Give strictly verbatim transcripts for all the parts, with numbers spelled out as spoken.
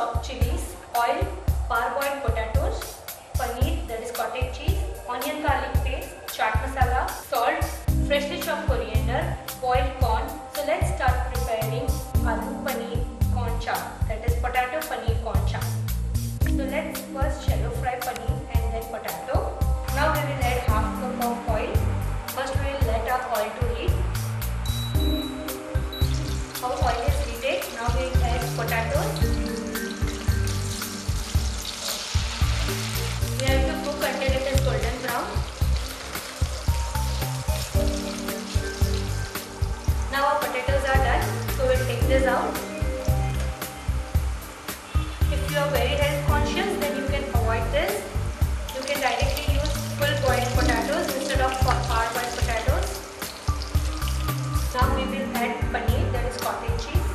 chopped chilies, oil, parboiled potatoes, paneer that is cottage cheese, onion garlic paste, chaat masala, salt, freshly chopped coriander, boiled corn. So let's start preparing aloo paneer corn chaat, that is potato paneer corn chaat. So let's first shallow fry paneer and then potato. Now we will add half cup of oil. First we will let our oil to heat. Our oil is heated. Now we will add potatoes. We have to cook until it is golden brown. Now our potatoes are done. So we will take this out. If you are very health conscious, then you can avoid this. You can directly use full boiled potatoes instead of parboiled potatoes. Now we will add paneer, that is cottage cheese.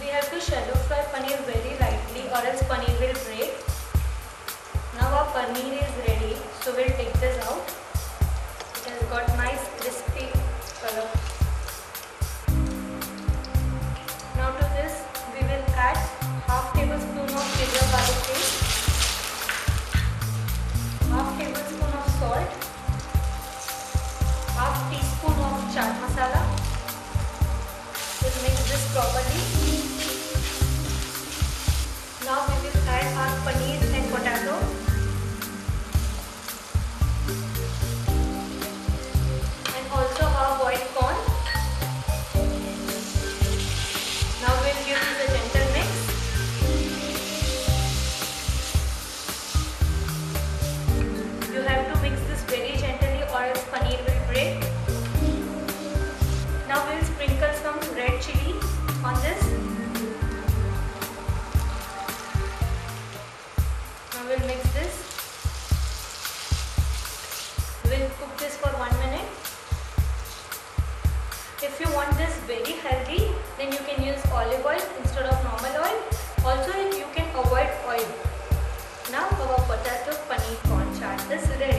We have to shallow fry paneer very lightly, or else paneer will break. Now our paneer is ready, so we will take this out. It has got nice crispy color. Now to this we will add half tablespoon of ginger garlic paste, half tablespoon of salt, half teaspoon of chaat masala. We'll mix this properly. Now we will add our paneer and potato. If you want this very healthy, then you can use olive oil instead of normal oil. Also, you can avoid oil. Now our potato paneer corn chaat is ready.